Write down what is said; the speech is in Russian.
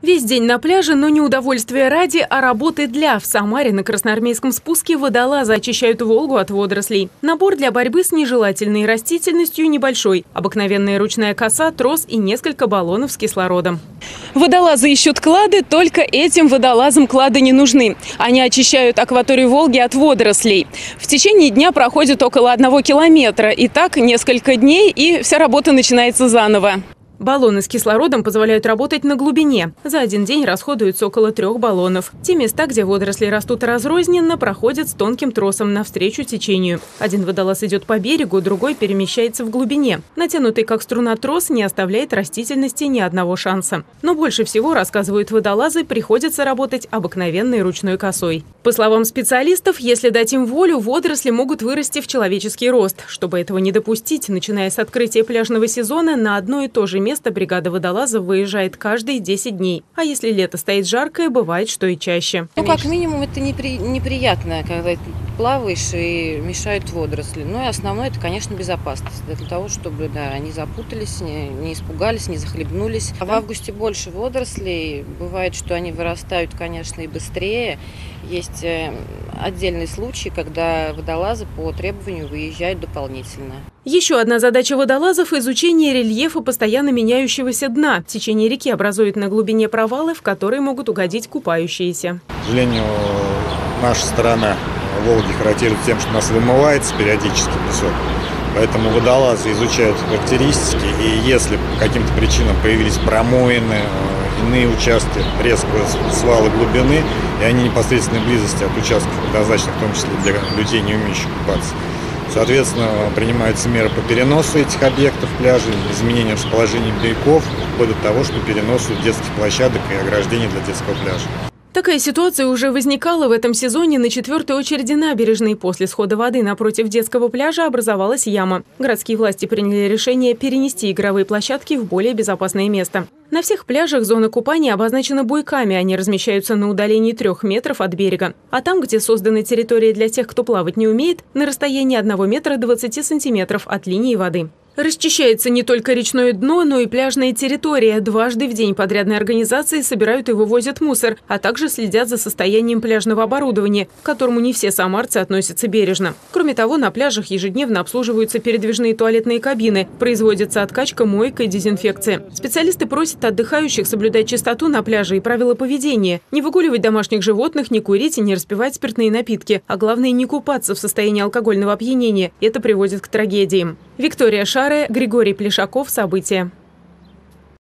Весь день на пляже, но не удовольствие ради, а работы для. В Самаре на Красноармейском спуске водолазы очищают Волгу от водорослей. Набор для борьбы с нежелательной растительностью небольшой. Обыкновенная ручная коса, трос и несколько баллонов с кислородом. Водолазы ищут клады, только этим водолазам клады не нужны. Они очищают акваторию Волги от водорослей. В течение дня проходит около 1 километра. И так несколько дней, и вся работа начинается заново. Баллоны с кислородом позволяют работать на глубине. За один день расходуется около 3 баллонов. Те места, где водоросли растут разрозненно, проходят с тонким тросом навстречу течению. Один водолаз идет по берегу, другой перемещается в глубине. Натянутый как струна трос не оставляет растительности ни одного шанса. Но больше всего, рассказывают водолазы, приходится работать обыкновенной ручной косой. По словам специалистов, если дать им волю, водоросли могут вырасти в человеческий рост. Чтобы этого не допустить, начиная с открытия пляжного сезона, на одно и то же место бригада водолазов выезжает каждые 10 дней. А если лето стоит жаркое, бывает, что и чаще. Ну, как минимум, это неприятно, когда ты плаваешь и мешают водоросли. Ну и основное, это, конечно, безопасность. Для того, чтобы они запутались, не испугались, не захлебнулись. А в августе больше водорослей. Бывает, что они вырастают, конечно, и быстрее. Есть отдельные случаи, когда водолазы по требованию выезжают дополнительно. Еще одна задача водолазов – изучение рельефа постоянно меняющегося дна. Течение реки образует на глубине провалы, в которые могут угодить купающиеся. К сожалению, наша сторона Волги характеризуется тем, что нас вымывается периодически песок. Поэтому водолазы изучают характеристики, и если по каким-то причинам появились промоины, иные участки резкого свала глубины, и они непосредственно в близости от участков, однозначно, в том числе для людей, не умеющих купаться. Соответственно, принимаются меры по переносу этих объектов пляжей, изменению расположения берегов, вплоть до того, что переносу детских площадок и ограждений для детского пляжа. Такая ситуация уже возникала в этом сезоне на 4-й очереди набережной. После схода воды напротив детского пляжа образовалась яма. Городские власти приняли решение перенести игровые площадки в более безопасное место. На всех пляжах зона купания обозначена буйками. Они размещаются на удалении 3 метров от берега. А там, где создана территория для тех, кто плавать не умеет, на расстоянии 1 метра 20 сантиметров от линии воды. Расчищается не только речное дно, но и пляжная территория. Дважды в день подрядные организации собирают и вывозят мусор, а также следят за состоянием пляжного оборудования, к которому не все самарцы относятся бережно. Кроме того, на пляжах ежедневно обслуживаются передвижные туалетные кабины, производится откачка, мойка и дезинфекция. Специалисты просят отдыхающих соблюдать чистоту на пляже и правила поведения, не выгуливать домашних животных, не курить и не распивать спиртные напитки, а главное, не купаться в состоянии алкогольного опьянения. Это приводит к трагедиям. Виктория Шарая, Григорий Плешаков. События.